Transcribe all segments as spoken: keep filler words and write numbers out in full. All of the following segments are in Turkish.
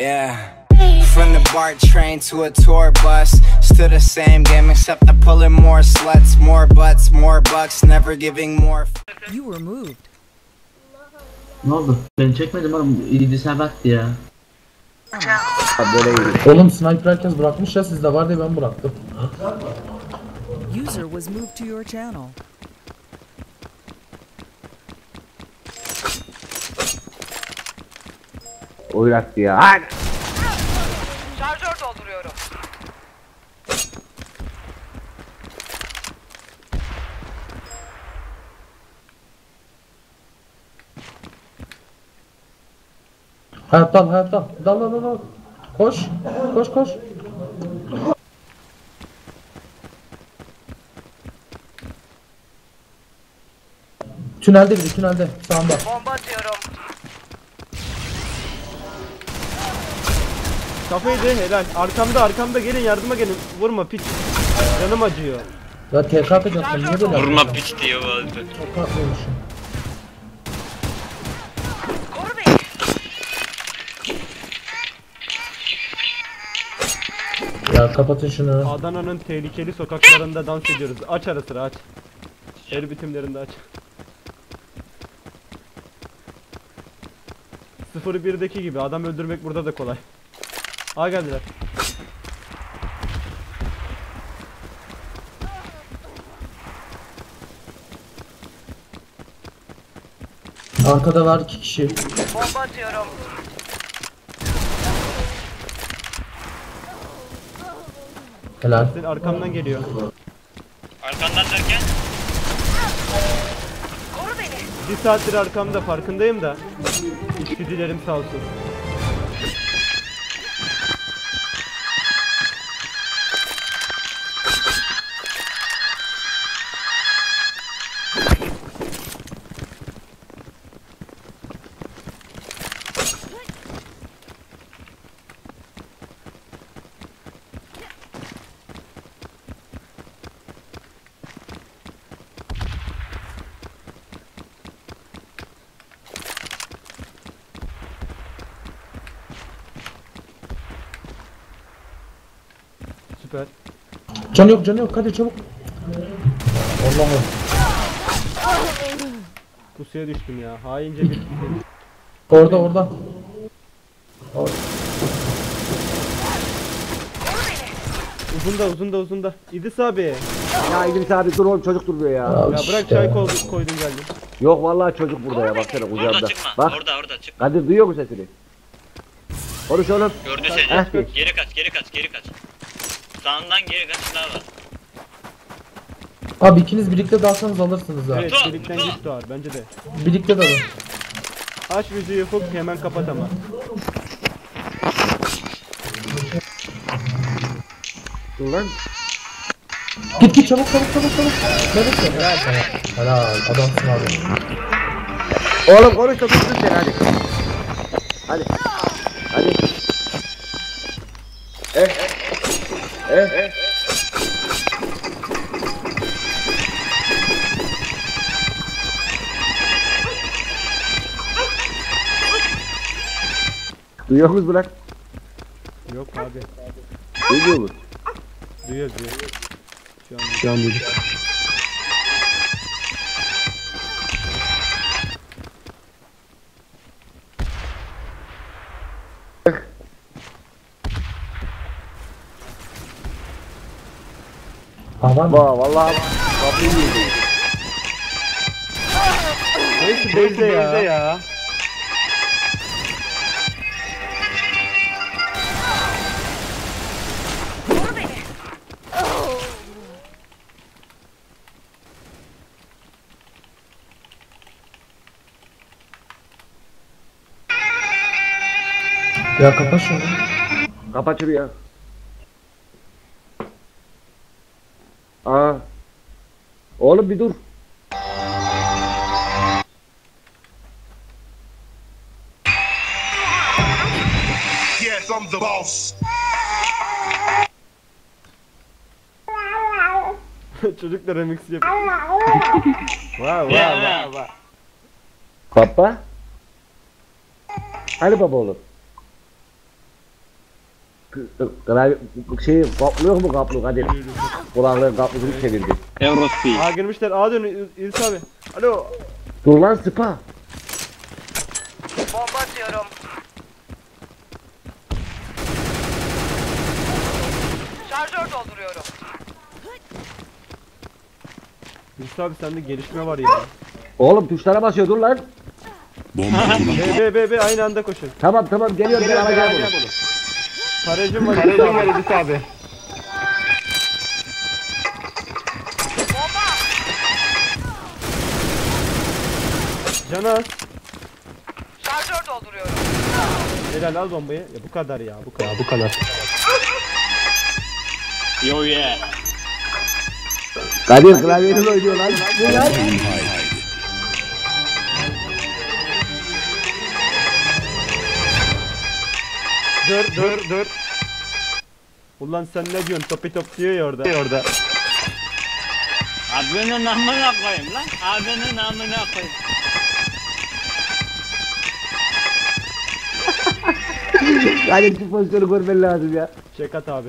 Yeah. From the BART train to a tour bus, still the same game except I'm pulling more sluts, more butts, more bucks, never giving more. You were moved. Ne oldu? Ben çekmedim oğlum, İdris'e baktı ya. Oğlum sniper herkes bırakmış ya, sizde var diye ben bıraktım. User was moved to your channel. Oyrattı ya. Aynen. Şarjör dolduruyorum. Hayat dal, hayat dal. Dal dal dal. Koş. Koş koş. Tünelde bizi, tünelde. Sağımda. Bomba atıyorum. Kafayı de helal. Arkamda arkamda gelin, yardıma gelin. Vurma piç. Canım acıyor. Ya T K atacağım ben, niye böyle? Vurma piç diyor vallahi. Çok haklıymışım. Ya kapatın şunu. Adana'nın tehlikeli sokaklarında dans ediyoruz. Aç ara sıra aç. El bitimlerinde aç. sıfır bir'deki gibi adam öldürmek burada da kolay. Aa geldiler. Arkada var iki kişi. Bomba atıyorum. Helal. Arkamdan geliyor. Arkandan derken? Koru beni. Bir saattir arkamda, farkındayım da. İçgüdülerim sağ olsun. Süper. Can yok, can yok. Hadi çabuk. Allah'ım. Pusuya düştüm ya. Haince bir. Orada, orada. Orada. Uzun da, uzun da, uzun da. İdris abi. Ya İdris abi dur oğlum, çocuk duruyor ya. Ya, ya işte. Bırak çay koydun, koydun geldin. Yok vallahi çocuk burada ya. Baksana kucağımda. Bak. Orada, orada çıkma. Kadir duyuyor mu sesini? Konuş oğlum. Gördü seni. Geri kaç, geri kaç, geri kaç. Sağından geri kaç daha var. Abi ikiniz birlikte dalsanız alırsınız abi. Evet, birlikten güç doğar bence de. Birlikte dalın. Aç müziği ufuk, hemen kapat ama. Lan. Git git çabuk çabuk çabuk çabuk. Neresi? Helal helal. Adamsın abi. Oğlum konuş da tutsun seni hadi. Hadi. Hadi. Eh. Eh, eh. Duyuyor musun bırak? Yok abi. Duyuyor musun? Duyuyor, duyuyor. Şu an duyuyor. Aman ba vallahi kapıyı yedi. Neyse bezle ya. ya. Ya kapat şunu. Kapat şunu ya. Aa. Oğlum bir dur. Yes, I'm the boss. Çocuklar remix yapıyor. Vay vay vay vay. Papa? Hadi baba oğlum. Klavye şey kaplıyor mu kaplı Kadir? Kulağların kaplısını çevirdi. Eurospeed. Ha girmişler. A dön İlsa abi. Alo. Dur lan sıpa. Bomba atıyorum. Şarjör dolduruyorum. İlsa abi sende gelişme var ya. Oğlum tuşlara basıyor dur lan. Bomba. B B B aynı anda koşun. Tamam tamam geliyorum ben alacağım bunu. Karacım var İdris abi. Canan. Şarjör dolduruyorum. Helal al bombayı. Ya bu kadar ya bu kadar. Ya bu kadar. Yo yeah. Kadir klavyeyle oynuyor lan. Bu lan. Dur dur dur. Ulan sen ne diyorsun? Topi top diyor ya orada. Orada. Adını namına koyayım lan. Adını namına koyayım. Hadi şu pozisyonu görmen lazım ya. Çek at abi.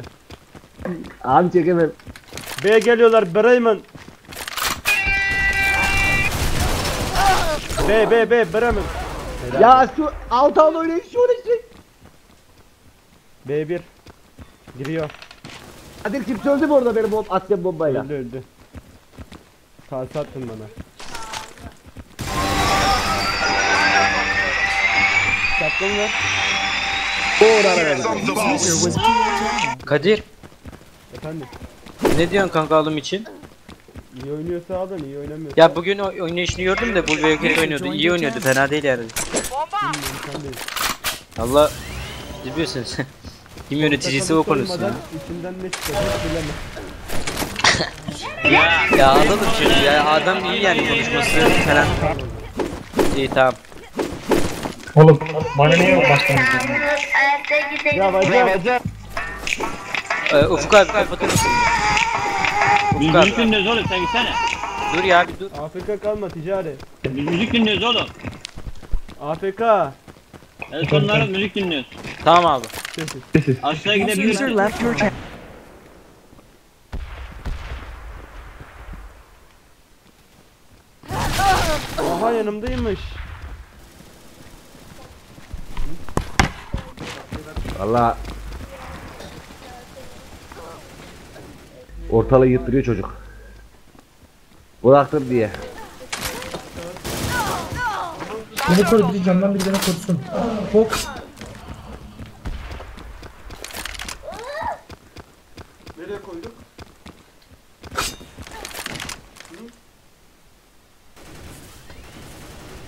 Abi çekemem. B'ye geliyorlar Bremen. B B B Bremen. Ya şu alttan oynayın şu oynayın. B bir giriyor. Adil kimse öldü mü orada benim bomb atacağım bombayla? Öldü öldü. Kalsa attın bana. Çaktın mı? Doğru arayla. Kadir. Efendim? Ne diyorsun kanka alım için? İyi oynuyorsa adam iyi oynamıyor. Ya bugün oynayışını gördüm de Bulbey'e oynuyordu. İyi oynuyordu fena değil yani. Bomba! Allah... Biliyorsun sen. Kim yöneticisi o konusu ya. İçinden ne çıkacak bilemem. Ya, ya adam çünkü ya adam iyi yani konuşması falan. İyi tamam. Oğlum bana niye başlamadın? Ya vacak. Ee, Ufuk abi kapatır mısın? Müzik dinliyoruz oğlum sen gitsene. Dur ya bir dur. A F K kalma ticari. Müzik dinliyoruz oğlum. A F K. En sonları müzik dinliyoruz. Tamam abi. Aşağıya gidebiliriz. Aha yanımdaymış. Valla ortalığı yıttırıyor çocuk. Bıraktım diye. Beni koru biri camdan biri beni korusun. Hop. Nereye koyduk?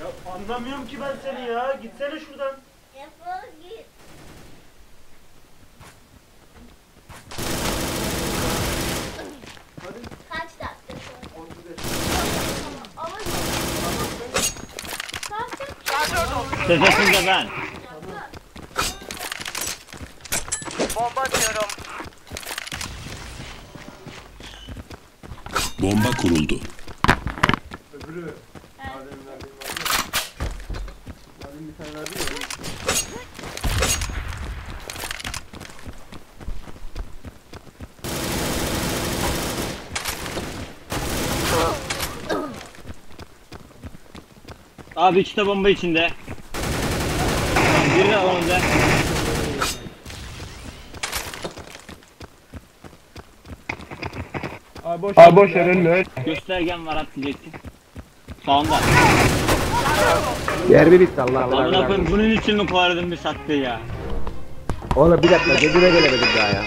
Ya anlamıyorum ki ben seni ya. Gitsene şuradan. Yapalım git. Hadi. Kaç dakika sonra? Sözlesin de ben. Bomba atıyorum. Bomba kuruldu. Öbürü. Adem bir tane verdi ya. Abi iki de bomba içinde. Birini alalım da. Abi boş, abi boş önünde. Göstergen var at diyeceksin. Sağında. Yer mi bitti Allah Allah. Amına koyayım bunun için mi kovaladın bir sattı ya? Oğlum bir dakika gözüme gelemedim daha ya.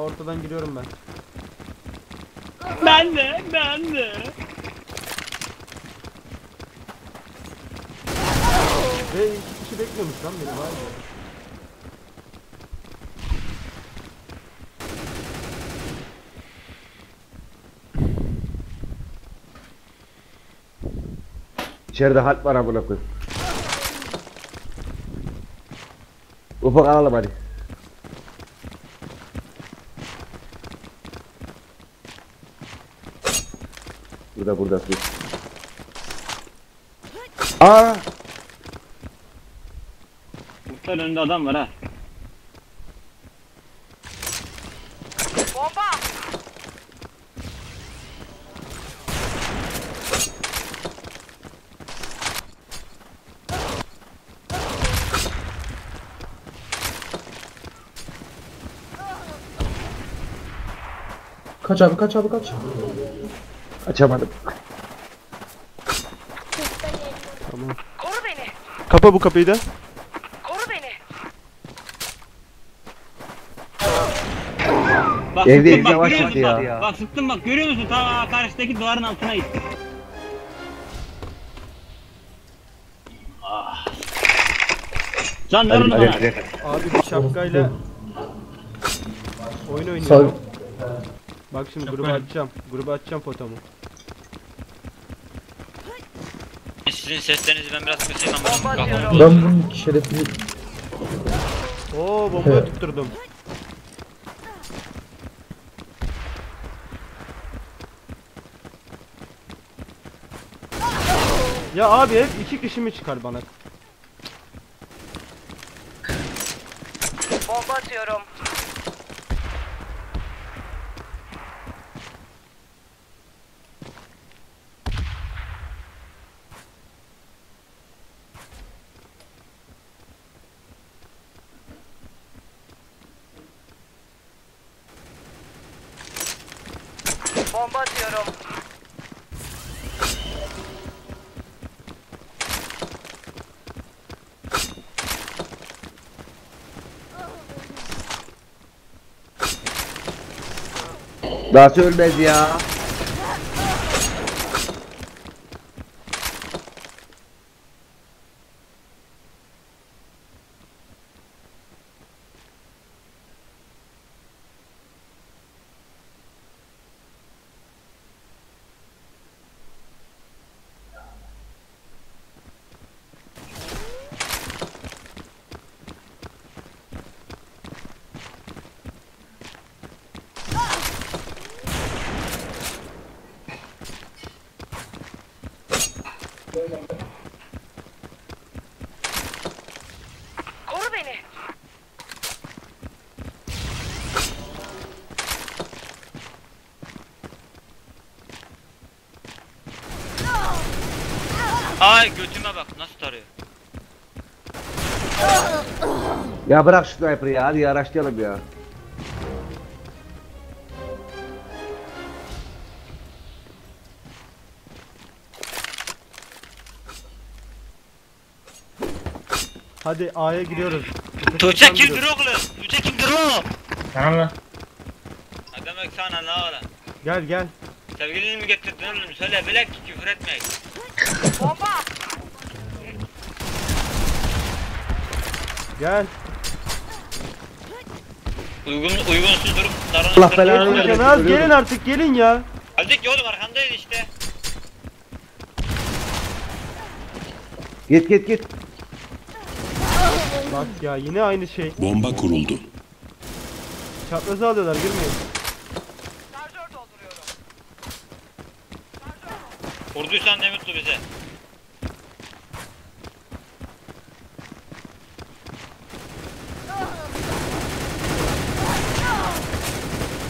Ortadan giriyorum ben. Ben de, ben de. Ve iki kişi bekliyormuş lan beni var ya. İçeride halk var amına koyayım. Ufak alalım hadi. da burada. Aa! Muhtar önünde adam var ha. Bomba! Kaç abi, kaç abi, kaç. Açamadım. Tamam. Koru beni. Kapa bu kapıyı da. Koru beni. Bak, evde sıktım, bak, yavaş çıktı ya. ya. Bak sıktım bak, görüyor musun? Ta karşıdaki duvarın altına gitti. Ah. Can ver onu bana. Abi bir şapkayla oyun oynuyor. Bak şimdi grubu açacağım. Grubu açacağım fotomu. Sizin seslerinizi ben biraz kısayım ama ben bunun şerefini... Ooo bombayı evet. tutturdum. Ya abi hep iki kişi mi çıkar bana? Bomba atıyorum. Bomba atıyorum. Nasıl ölmez ya? Koru beni. Ay götüme bak nasıl tarıyor. Ya bırak şu sniper'ı ya, hadi araştıralım ya. Hadi A'ya giriyoruz. Tuğçe kimdir oğlum? Tuğçe kimdir oğlum? Tamam lan. Adam yok sana la oğlum. Gel gel. Sevgilini mi getirdin oğlum? Söyle bilek ki küfür etmeyin. Baba. Gel. Uygun, uygunsuz durum. Allah belanı. Gelin artık, gelin ya. Geldik ya oğlum, arkandayız işte. Git git git. Bak ya yine aynı şey. Bomba kuruldu. Çaprazı alıyorlar, girmeyin. Şarjör dolduruyorum. Şarjör. Vurduysan ne mutlu bize.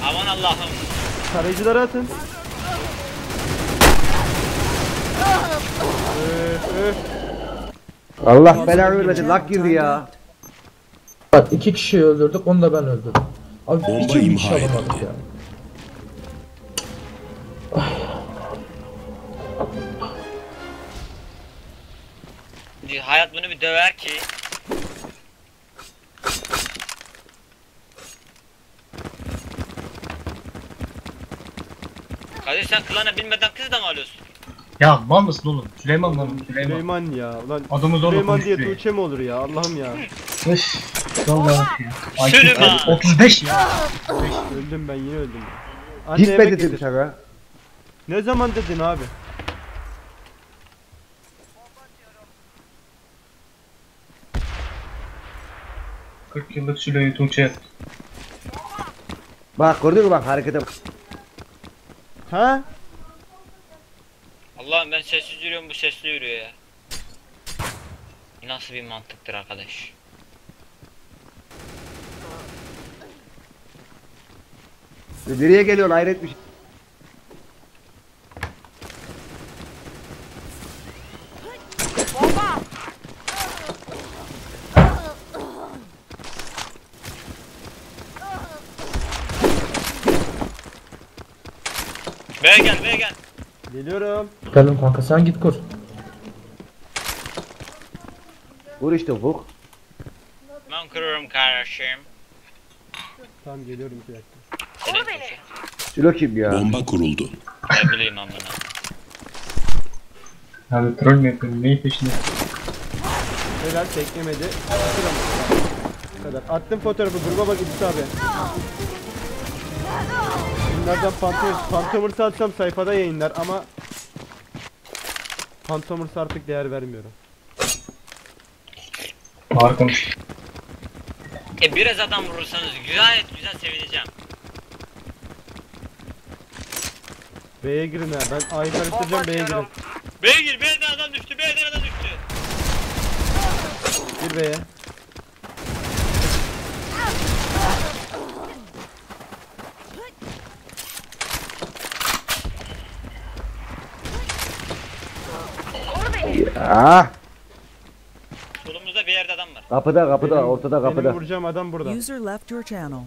Aman Allah'ım. Tarayıcıları atın. Öf öf. Allah belanı vermesin, lak girdi ya. Bak iki kişiyi öldürdük, onu da ben öldürdüm. Abi bomba imha edildi ya. Hayat bunu bir döver ki. Kadir sen klanı bilmeden kız da mı alıyorsun? Ya mal mısın oğlum? Süleyman lan, Süleyman. Süleyman ya ulan. Adımız Süleyman diye Tuğçe mi olur ya? Allah'ım ya. Iş. Vallahi ya. Süleyman. otuz beş ya. Öldüm ben, yine öldüm. Gitme dedim şaka. Ne zaman dedin abi? kırk yıllık Süleyman Tuğçe. Bak gördün mü, bak harekete bak. Ha? Allah'ım ben sessiz yürüyorum, bu sesli yürüyor ya. Nasıl bir mantıktır arkadaş? Nereye geliyorsun hayret bir şey? B'ye gel, B'ye gel. Geliyorum. Geldim kanka, sen git kur. Vur işte, vur. Ben kururum kardeşim. Tamam geliyorum iki dakika. Vur beni. Silo kim ya? Bomba kuruldu. Ne bileyim amına. Abi troll mü yapıyorsun? Neyin peşinde? Helal, beklemedi. Bu kadar. Attım fotoğrafı, gruba bak İdris abi. Bunlardan Phantomers, Phantomers'ı atsam sayfada yayınlar ama Phantomers'a artık değer vermiyorum. Harikam. E biraz adam vurursanız güzel güzel sevineceğim. B'ye girin ha, ben A'yı karıştıracağım, B'ye girin. B'ye gir, B'den adam düştü, B'den adam düştü. Gir B'ye. Ya. Solumuzda bir yerde adam var. Kapıda, kapıda, benim, ortada kapıda. Benim vuracağım adam burada. User left your channel.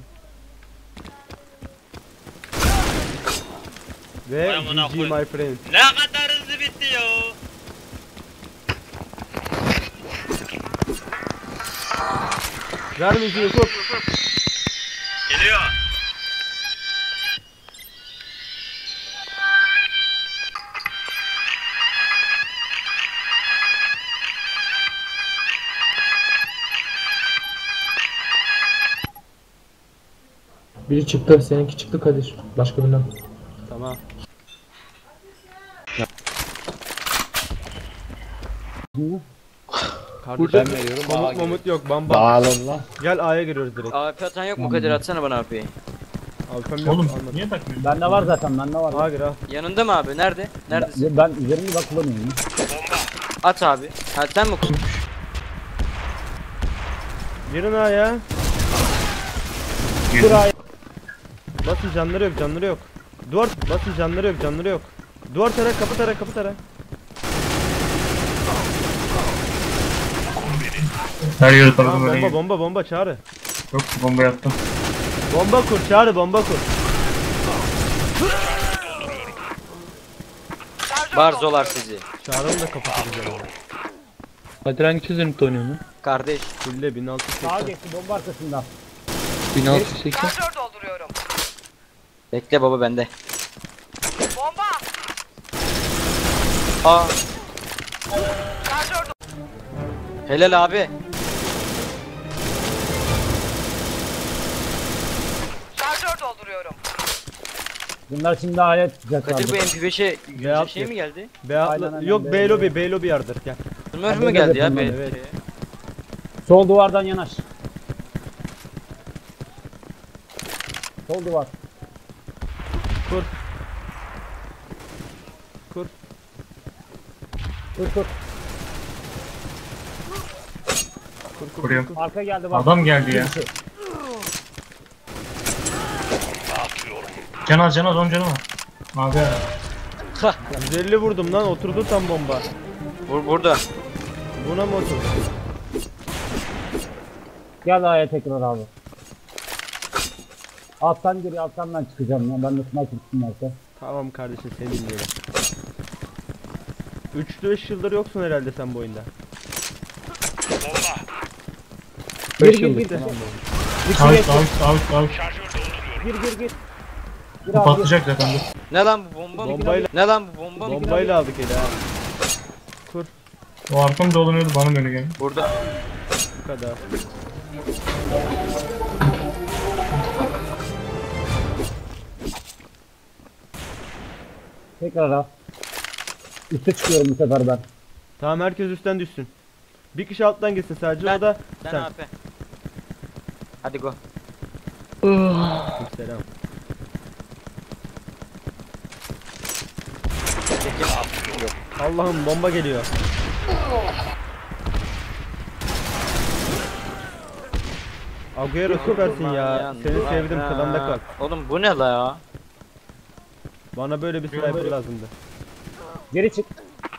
Ve G G my friend. Ne kadar hızlı bitti yo. Ver müziği, tut. Geliyor. Biri çıktı, seninki çıktı Kadir. Başka birinden. Tamam. Kardeşim ben veriyorum. Mamut mamut yok, bamba. Dağılın lan. Gel A'ya giriyoruz direkt. A P atan yok mu Kadir? Atsana bana A P'yi. A P'm yok. Oğlum niye takmıyorsun? Bende var zaten, bende var. Aa gir ha. Yanında mı abi? Nerede? Neredesin? Ben, ben üzerinde bakılamıyorum. At abi. Ha sen mi kutmuş? Girin A'ya. Gir A'ya. Basın, canları yok, canları yok. Duvar basın, canları yok, canları yok. Duvar tara, kapı tara, kapı tara. Her yeri taradım, bomba, bomba, bomba, bomba, çağrı. Yok, bomba yaptım. Bomba kur, çağrı, bomba kur. Barzolar sizi. Çağrı'nı da kapatacağım. Kadir hangi çözünürlükte oynuyor mu? Kardeş. Gülle bin altı yüz seksen. Sağa geçti, bomba arkasından. bin altı yüz seksen. Barzolar dolduruyorum. Bekle baba, bende. Bomba. Aa. Helal abi. Şarjör dolduruyorum. Bunlar şimdi alet tutacak. Kadir bu M P beş'e güzel şey mi geldi? Be aynen, aynen, yok B lobi, B lobi yardır gel. Bunlar mı geldi ya? B evet. Sol duvardan yanaş. Sol duvar. Kur. Kur. Kur kur. Kur kur. Kuruyorum. Kur. Arka geldi bak. Adam geldi ya. Canal canal on canal. Abi. yüz elli vurdum lan, oturdu tam bomba. Bur burada. Buna mı oturdu? Gel A'ya tekrar abi. Alttan geri, alttan ben çıkacağım ya, ben de sniper tuttum artık. Tamam kardeşim, seni dinliyorum. üç beş yıldır yoksun herhalde sen bu oyunda. Gir gir gir. Avuç avuç avuç. Gir gir gir. Bu patlayacak zaten. Ne lan bu bomba mı? Bombayla. Ne lan bu bomba mı? Bombayla aldık eli abi. Kur. O arkamda dolanıyordu, bana böyle gelin. Burada. Bu kadar. Tekrar al. Üste çıkıyorum bu sefer ben. Tamam, herkes üstten düşsün. Bir kişi alttan gitsin sadece, ben, o da ben sen. A P. Hadi go. Selam. Allah'ım bomba geliyor. Agüero süpersin ya. ya. Seni ya, sevdim ya. Kılanda kal. Oğlum bu ne la ya? Bana böyle bir sniper lazımdı. Geri çık.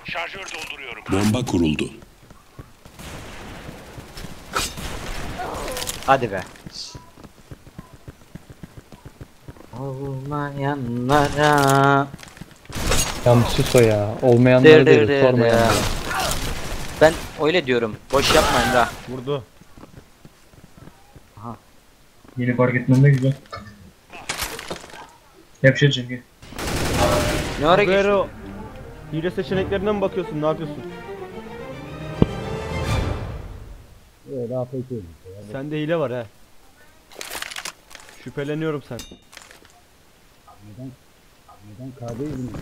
Şarjör dolduruyorum. Bomba kuruldu. Hadi be. Olmayanlara. Tam sus o ya. Olmayanlara deriz, sormayanlara. Ben öyle diyorum. Boş yapmayın da. Vurdu. Aha. Yeni fark etmem de güzel. Yapışacağım gel. Ne ara geçtin? Hile seçeneklerine mi bakıyorsun? Ne yapıyorsun? Evet, daha peki. Sende hile var he. Şüpheleniyorum sen. Neden? Neden K'de izin?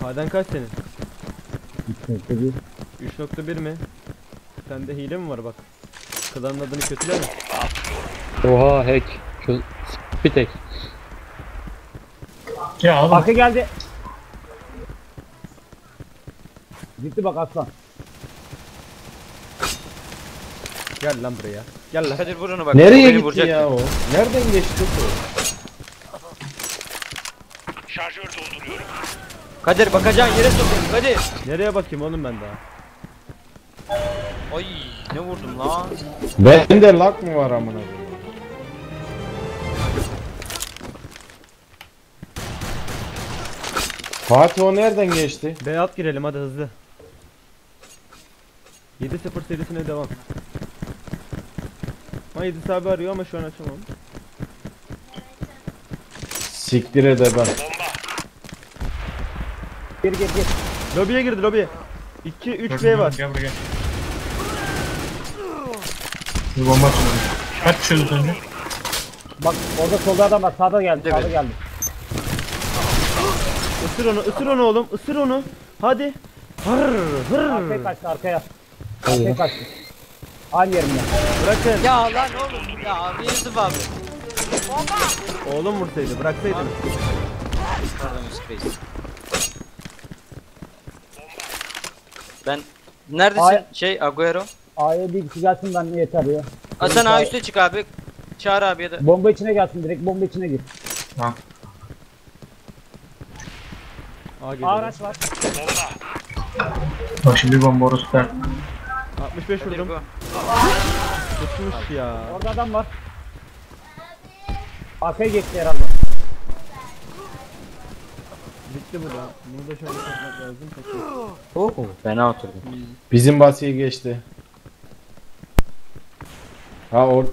K'den kaç senin? üç nokta bir. üç nokta bir mi? Sende hile mi var bak? Klanın adını kötüleme. Oha hack. Bir tek. Ya oğlum. Hack'e geldi. Gitti bak aslan. Gel lan buraya. Gel lan. Kadir vurunu bak. Nereye gitti vuracak ya o? Nereden geçti o? Şarjör dolduruyorum. Kadir bakacağın yere sokayım Kadir. Nereye bakayım oğlum ben daha? Ay ne vurdum lan? Bende lag mı var amına? Fatih o nereden geçti? Beyat girelim hadi hızlı. yedi sıfır serisine devam. Ama yedi sıfır arıyor ama şu an açamam. Siktir ede ben. Gir gir gir. Lobiye girdi lobiye. iki üç B var. Gel buraya gel. Bir bomba atmadım. Kaç çözdü önce? Bak orada solda adam var. Sağda geldi. Sağda geldi. Isır onu, ısır onu oğlum, ısır onu. Hadi. Hır hır. Arkaya kaçtı, arkaya. Arkaya kaçtı. Aynı yerimden. Bırakın. Ya lan oğlum. Ya Yusuf abi. Bomba. Oğlum vursaydı, bıraksaydın. Ben neredesin? Ay şey Agüero. A'ya bir kişi gelsin ben yeter ya. Aa, sen A üstte çık abi. Çağır abi ya da. Bomba içine gelsin direkt, bomba içine gir. Ha. Araç var. Bak şimdi bomba orası da. altmış beş vurdum. Tutmuş ya. Orada adam var. Arkaya geçti herhalde. Bitti bu da. Bunu da şöyle tutmak lazım. Oh, fena oturdum. Bizim basiyi geçti. Ha or.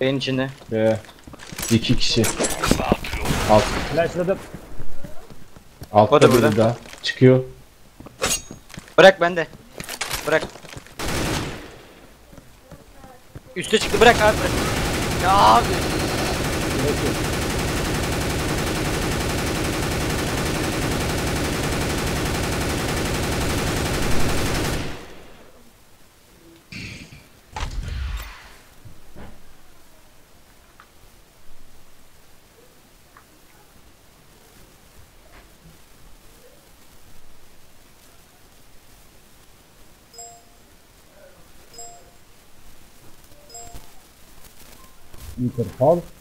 Benim içinde. Be. İki kişi. Alt. Flashladım. Altta da burada. Daha. Çıkıyor. Bırak bende. Bırak. Üste çıktı bırak abi. Ya abi. You could